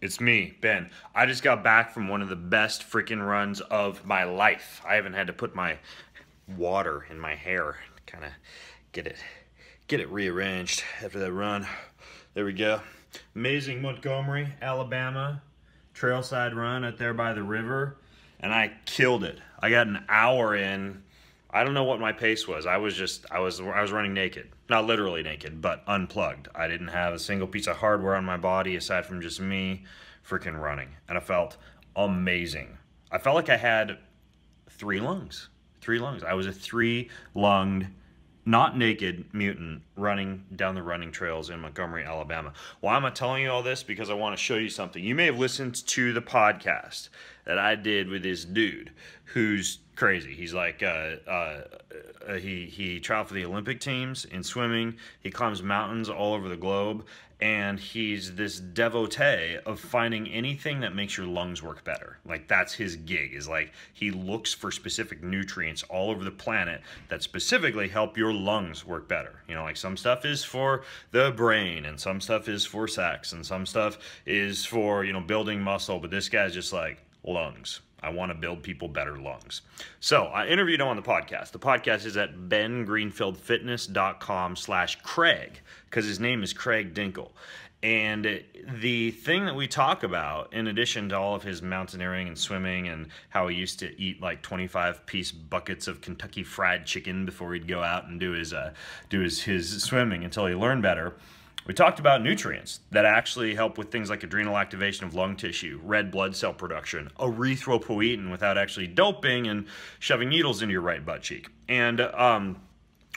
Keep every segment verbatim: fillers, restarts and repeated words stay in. It's me, Ben. I just got back from one of the best freaking runs of my life. I haven't had to put my water in my hair to kind of get it, get it rearranged after that run. There we go. Amazing Montgomery, Alabama trailside run out there by the river, and I killed it. I got an hour in. I don't know what my pace was. I was just, I was, I was running naked. Not literally naked, but unplugged. I didn't have a single piece of hardware on my body aside from just me freaking running. And I felt amazing. I felt like I had three lungs. Three lungs. I was a three-lunged, not naked mutant running down the running trails in Montgomery, Alabama. Why am I telling you all this? Because I want to show you something. You may have listened to the podcast that I did with this dude who's crazy. He's like, uh, uh, he, he traveled for the Olympic teams in swimming. He climbs mountains all over the globe. And he's this devotee of finding anything that makes your lungs work better. Like, that's his gig, is like he looks for specific nutrients all over the planet that specifically help your lungs work better. You know, like some stuff is for the brain and some stuff is for sex and some stuff is for, you know, building muscle. But this guy's just like, lungs. I want to build people better lungs. So I interviewed him on the podcast. The podcast is at ben greenfield fitness dot com slash Craig, because his name is Craig Dinkel. And the thing that we talk about, in addition to all of his mountaineering and swimming and how he used to eat like twenty-five piece buckets of Kentucky Fried Chicken before he'd go out and do his, uh, do his, his swimming until he learned better, we talked about nutrients that actually help with things like adrenal activation of lung tissue, red blood cell production, erythropoietin without actually doping and shoving needles into your right butt cheek. And um,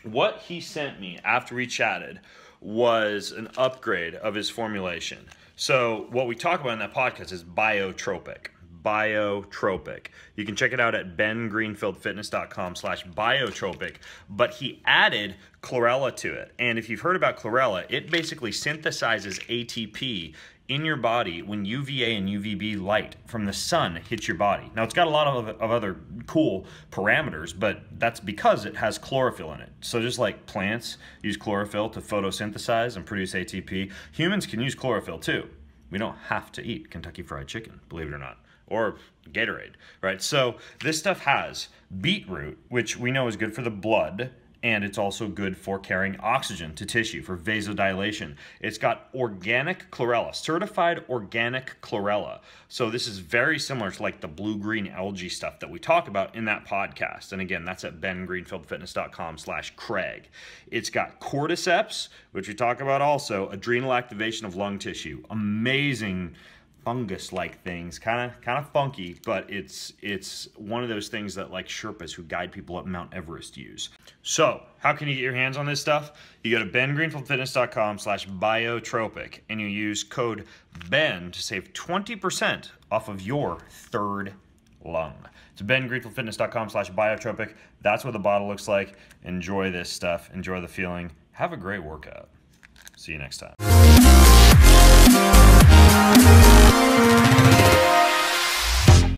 what he sent me after we chatted was an upgrade of his formulation. So what we talk about in that podcast is biotropic. Biotropic. You can check it out at ben greenfield fitness dot com slash biotropic, but he added chlorella to it. And if you've heard about chlorella, it basically synthesizes A T P in your body when U V A and U V B light from the sun hits your body. Now, it's got a lot of, of other cool parameters, but that's because it has chlorophyll in it. So just like plants use chlorophyll to photosynthesize and produce A T P, humans can use chlorophyll too. We don't have to eat Kentucky Fried Chicken, believe it or not, or Gatorade, right? So this stuff has beetroot, which we know is good for the blood, and it's also good for carrying oxygen to tissue, for vasodilation. It's got organic chlorella, certified organic chlorella. So this is very similar to like the blue-green algae stuff that we talk about in that podcast. And again, that's at ben greenfield fitness dot com slash Craig. It's got cordyceps, which we talk about also, adrenal activation of lung tissue, amazing fungus-like things, kind of kind of funky, but it's it's one of those things that like Sherpas who guide people up Mount Everest use. So how can you get your hands on this stuff? You go to ben greenfield fitness dot com slash biotropic and you use code BEN to save twenty percent off of your third lung. It's ben greenfield fitness dot com slash biotropic. That's what the bottle looks like. Enjoy this stuff. Enjoy the feeling. Have a great workout. See you next time.